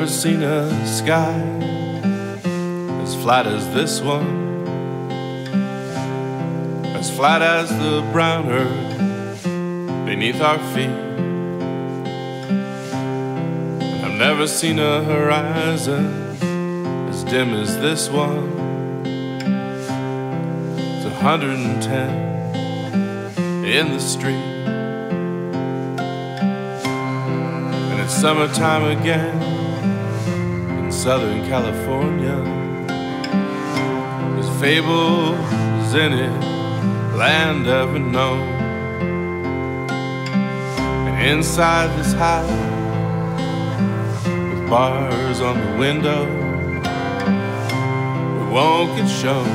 never seen a sky as flat as this one, as flat as the brown earth beneath our feet. I've never seen a horizon as dim as this one. It's 110 in the street, and it's summertime again in Southern California. There's fables in it, land of unknown. And inside this house, with bars on the window, we won't get shown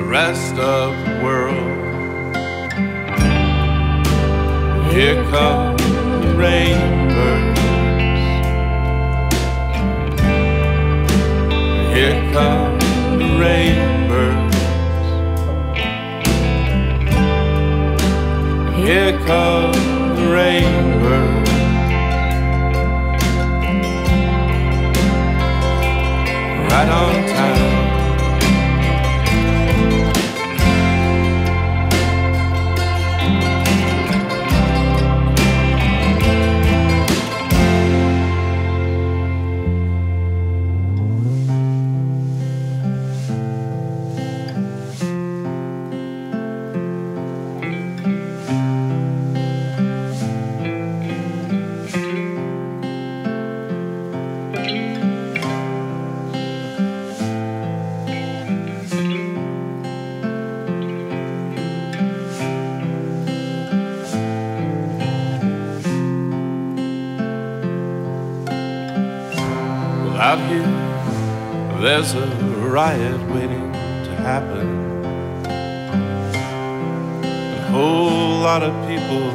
the rest of the world. Here comes the rainbird, here come the rainbirds, here come the rainbirds. Right on out here, there's a riot waiting to happen. A whole lot of people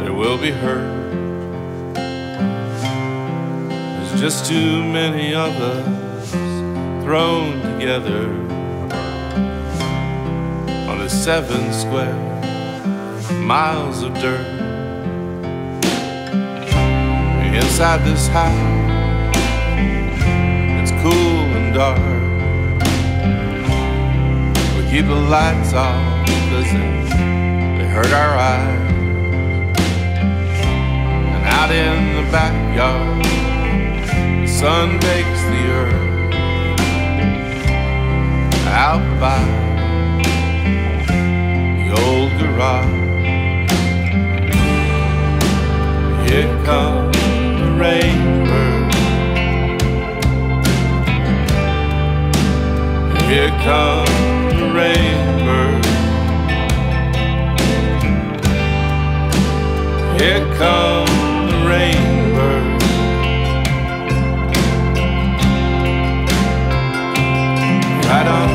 that will be hurt. There's just too many of us thrown together on the 7 square miles of dirt. Inside this house, cool and dark, we keep the lights off because they hurt our eyes. And out in the backyard, the sun bakes the earth. Out by the old garage, here comes the rainbird, here comes the rainbird, here comes the rainbird. Right on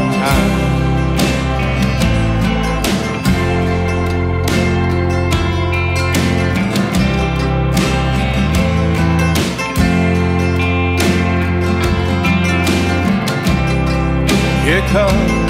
here comes